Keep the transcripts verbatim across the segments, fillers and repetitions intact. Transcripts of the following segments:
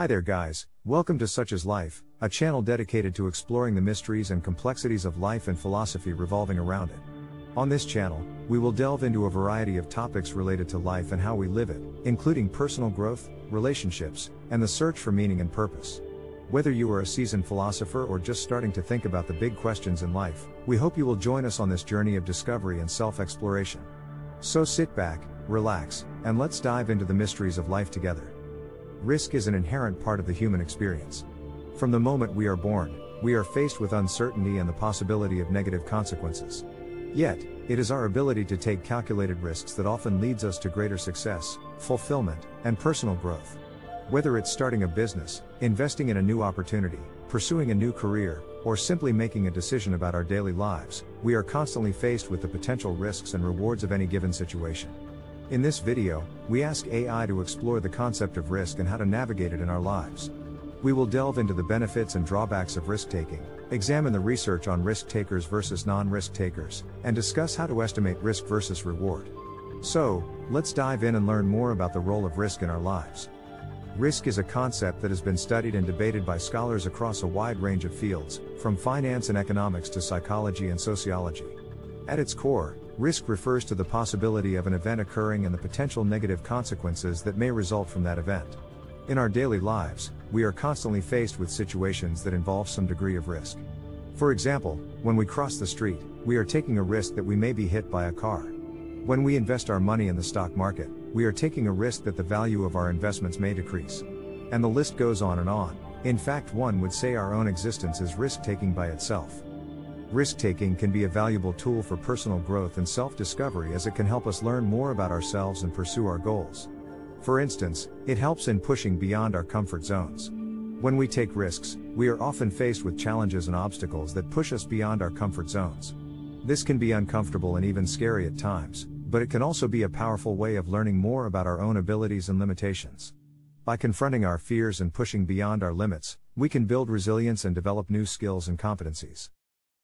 Hi there guys, welcome to Such is Life, a channel dedicated to exploring the mysteries and complexities of life and philosophy revolving around it. On this channel, we will delve into a variety of topics related to life and how we live it, including personal growth, relationships, and the search for meaning and purpose. Whether you are a seasoned philosopher or just starting to think about the big questions in life, we hope you will join us on this journey of discovery and self-exploration. So sit back, relax, and let's dive into the mysteries of life together. Risk is an inherent part of the human experience. From the moment we are born, we are faced with uncertainty and the possibility of negative consequences. Yet, it is our ability to take calculated risks that often leads us to greater success, fulfillment, and personal growth. Whether it's starting a business, investing in a new opportunity, pursuing a new career, or simply making a decision about our daily lives, we are constantly faced with the potential risks and rewards of any given situation. In this video, we ask A I to explore the concept of risk and how to navigate it in our lives. We will delve into the benefits and drawbacks of risk-taking, examine the research on risk-takers versus non-risk-takers, and discuss how to estimate risk versus reward. So, let's dive in and learn more about the role of risk in our lives. Risk is a concept that has been studied and debated by scholars across a wide range of fields, from finance and economics to psychology and sociology. At its core, risk refers to the possibility of an event occurring and the potential negative consequences that may result from that event. In our daily lives, we are constantly faced with situations that involve some degree of risk. For example, when we cross the street, we are taking a risk that we may be hit by a car. When we invest our money in the stock market, we are taking a risk that the value of our investments may decrease. And the list goes on and on. In fact, one would say our own existence is risk-taking by itself. Risk-taking can be a valuable tool for personal growth and self-discovery, as it can help us learn more about ourselves and pursue our goals. For instance, it helps in pushing beyond our comfort zones. When we take risks, we are often faced with challenges and obstacles that push us beyond our comfort zones. This can be uncomfortable and even scary at times, but it can also be a powerful way of learning more about our own abilities and limitations. By confronting our fears and pushing beyond our limits, we can build resilience and develop new skills and competencies.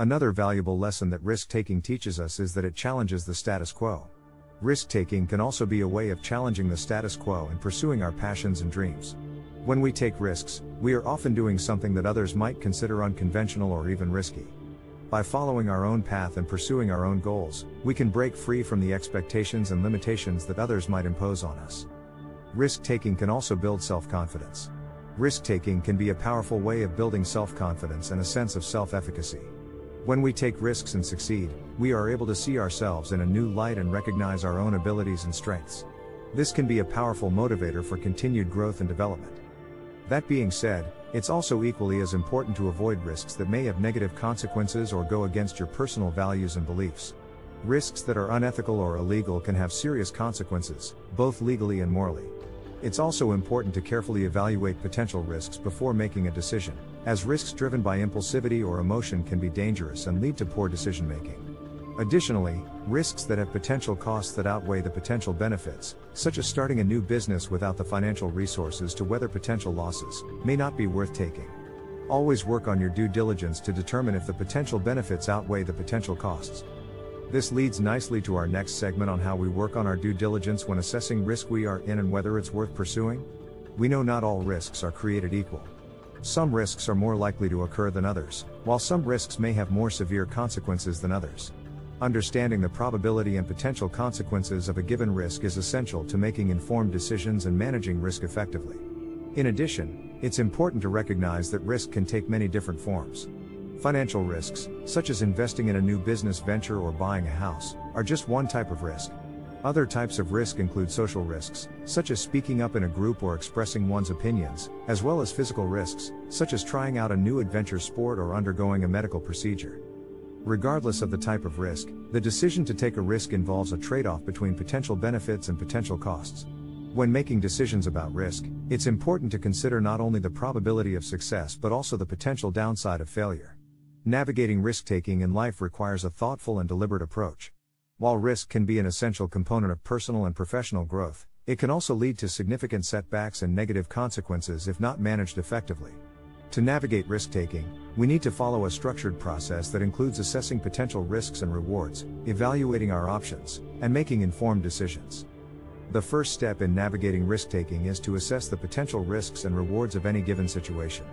Another valuable lesson that risk-taking teaches us is that it challenges the status quo. Risk-taking can also be a way of challenging the status quo and pursuing our passions and dreams. When we take risks, we are often doing something that others might consider unconventional or even risky. By following our own path and pursuing our own goals, we can break free from the expectations and limitations that others might impose on us. Risk-taking can also build self-confidence. Risk-taking can be a powerful way of building self-confidence and a sense of self-efficacy. When we take risks and succeed, we are able to see ourselves in a new light and recognize our own abilities and strengths. This can be a powerful motivator for continued growth and development. That being said, it's also equally as important to avoid risks that may have negative consequences or go against your personal values and beliefs. Risks that are unethical or illegal can have serious consequences, both legally and morally. It's also important to carefully evaluate potential risks before making a decision, as risks driven by impulsivity or emotion can be dangerous and lead to poor decision-making. Additionally, risks that have potential costs that outweigh the potential benefits, such as starting a new business without the financial resources to weather potential losses, may not be worth taking. Always work on your due diligence to determine if the potential benefits outweigh the potential costs. This leads nicely to our next segment on how we work on our due diligence when assessing risk we are in and whether it's worth pursuing. We know not all risks are created equal. Some risks are more likely to occur than others, while some risks may have more severe consequences than others. Understanding the probability and potential consequences of a given risk is essential to making informed decisions and managing risk effectively. In addition, it's important to recognize that risk can take many different forms. Financial risks, such as investing in a new business venture or buying a house, are just one type of risk. Other types of risk include social risks, such as speaking up in a group or expressing one's opinions, as well as physical risks, such as trying out a new adventure sport or undergoing a medical procedure. Regardless of the type of risk, the decision to take a risk involves a trade-off between potential benefits and potential costs. When making decisions about risk, it's important to consider not only the probability of success but also the potential downside of failure. Navigating risk-taking in life requires a thoughtful and deliberate approach. While risk can be an essential component of personal and professional growth, it can also lead to significant setbacks and negative consequences if not managed effectively. To navigate risk-taking, we need to follow a structured process that includes assessing potential risks and rewards, evaluating our options, and making informed decisions. The first step in navigating risk-taking is to assess the potential risks and rewards of any given situation.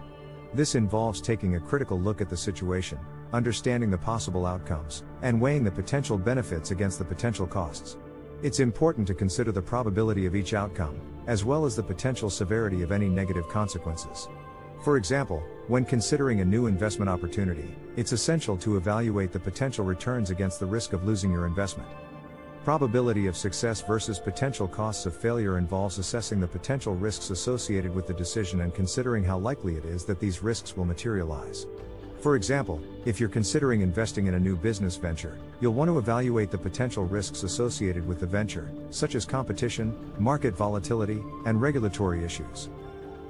This involves taking a critical look at the situation, understanding the possible outcomes, and weighing the potential benefits against the potential costs. It's important to consider the probability of each outcome, as well as the potential severity of any negative consequences. For example, when considering a new investment opportunity, it's essential to evaluate the potential returns against the risk of losing your investment. Probability of success versus potential costs of failure involves assessing the potential risks associated with the decision and considering how likely it is that these risks will materialize. For example, if you're considering investing in a new business venture, you'll want to evaluate the potential risks associated with the venture, such as competition, market volatility, and regulatory issues.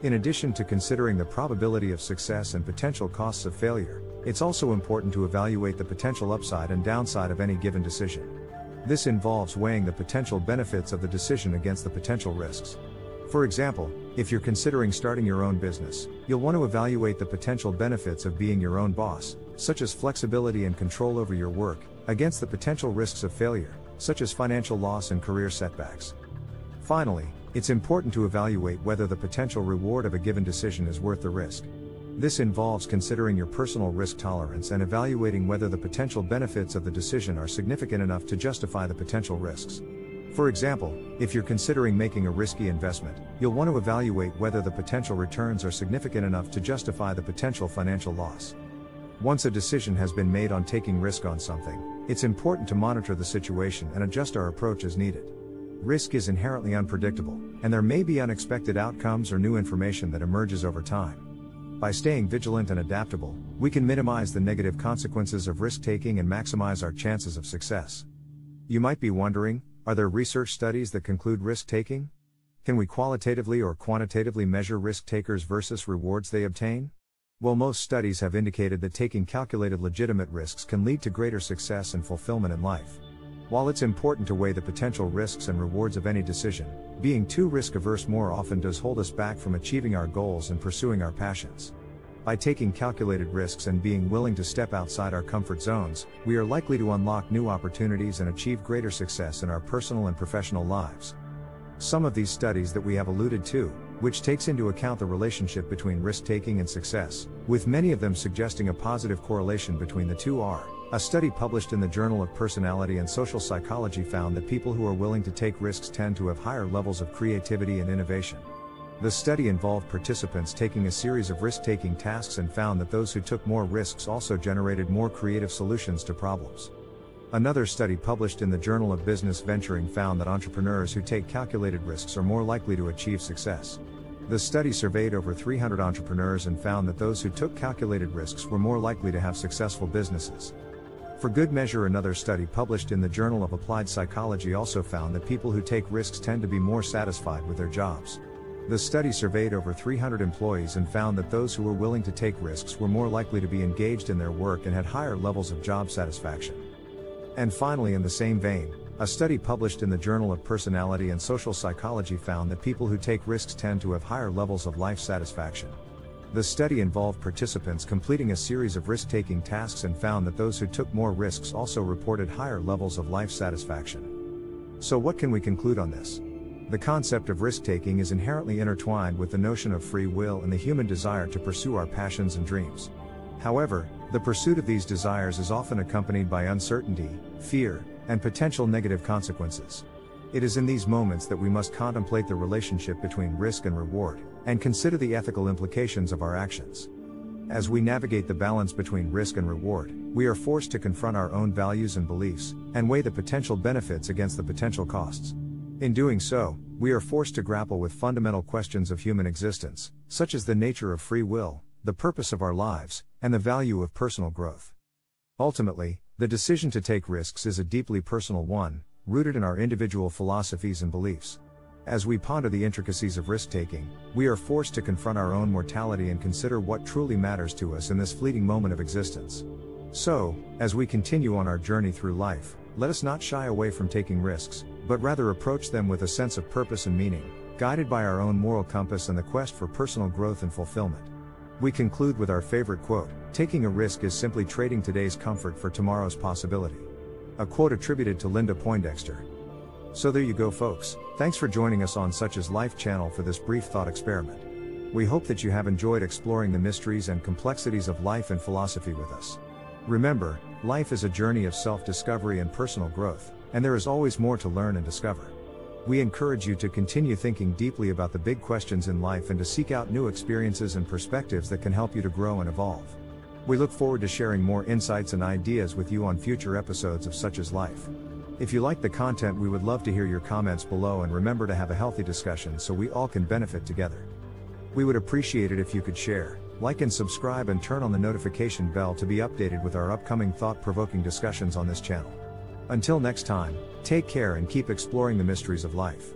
In addition to considering the probability of success and potential costs of failure, it's also important to evaluate the potential upside and downside of any given decision. This involves weighing the potential benefits of the decision against the potential risks. For example, if you're considering starting your own business, you'll want to evaluate the potential benefits of being your own boss, such as flexibility and control over your work, against the potential risks of failure, such as financial loss and career setbacks. Finally, it's important to evaluate whether the potential reward of a given decision is worth the risk. This involves considering your personal risk tolerance and evaluating whether the potential benefits of the decision are significant enough to justify the potential risks. For example, if you're considering making a risky investment, you'll want to evaluate whether the potential returns are significant enough to justify the potential financial loss. Once a decision has been made on taking risk on something, it's important to monitor the situation and adjust our approach as needed. Risk is inherently unpredictable, and there may be unexpected outcomes or new information that emerges over time. By staying vigilant and adaptable, we can minimize the negative consequences of risk-taking and maximize our chances of success. You might be wondering, are there research studies that conclude risk-taking? Can we qualitatively or quantitatively measure risk-takers versus rewards they obtain? Well, most studies have indicated that taking calculated legitimate risks can lead to greater success and fulfillment in life. While it's important to weigh the potential risks and rewards of any decision, being too risk-averse more often does hold us back from achieving our goals and pursuing our passions. By taking calculated risks and being willing to step outside our comfort zones, we are likely to unlock new opportunities and achieve greater success in our personal and professional lives. Some of these studies that we have alluded to, which takes into account the relationship between risk-taking and success, with many of them suggesting a positive correlation between the two, are: a study published in the Journal of Personality and Social Psychology found that people who are willing to take risks tend to have higher levels of creativity and innovation. The study involved participants taking a series of risk-taking tasks and found that those who took more risks also generated more creative solutions to problems. Another study published in the Journal of Business Venturing found that entrepreneurs who take calculated risks are more likely to achieve success. The study surveyed over three hundred entrepreneurs and found that those who took calculated risks were more likely to have successful businesses. For good measure, another study published in the Journal of Applied Psychology also found that people who take risks tend to be more satisfied with their jobs. The study surveyed over three hundred employees and found that those who were willing to take risks were more likely to be engaged in their work and had higher levels of job satisfaction. And finally, in the same vein, a study published in the Journal of Personality and Social Psychology found that people who take risks tend to have higher levels of life satisfaction. The study involved participants completing a series of risk-taking tasks and found that those who took more risks also reported higher levels of life satisfaction. So what can we conclude on this? The concept of risk-taking is inherently intertwined with the notion of free will and the human desire to pursue our passions and dreams. However, the pursuit of these desires is often accompanied by uncertainty, fear, and potential negative consequences. It is in these moments that we must contemplate the relationship between risk and reward, and consider the ethical implications of our actions. As we navigate the balance between risk and reward, we are forced to confront our own values and beliefs, and weigh the potential benefits against the potential costs. In doing so, we are forced to grapple with fundamental questions of human existence, such as the nature of free will, the purpose of our lives, and the value of personal growth. Ultimately, the decision to take risks is a deeply personal one, rooted in our individual philosophies and beliefs. As we ponder the intricacies of risk-taking, we are forced to confront our own mortality and consider what truly matters to us in this fleeting moment of existence. So, as we continue on our journey through life, let us not shy away from taking risks, but rather approach them with a sense of purpose and meaning, guided by our own moral compass and the quest for personal growth and fulfillment. We conclude with our favorite quote: "Taking a risk is simply trading today's comfort for tomorrow's possibility." A quote attributed to Linda Poindexter. So there you go, folks. Thanks for joining us on Such is Life channel for this brief thought experiment. We hope that you have enjoyed exploring the mysteries and complexities of life and philosophy with us. Remember, life is a journey of self-discovery and personal growth, and there is always more to learn and discover. We encourage you to continue thinking deeply about the big questions in life and to seek out new experiences and perspectives that can help you to grow and evolve. We look forward to sharing more insights and ideas with you on future episodes of Such is Life. If you like the content, we would love to hear your comments below, and remember to have a healthy discussion so we all can benefit together. We would appreciate it if you could share, like and subscribe, and turn on the notification bell to be updated with our upcoming thought-provoking discussions on this channel. Until next time, take care and keep exploring the mysteries of life.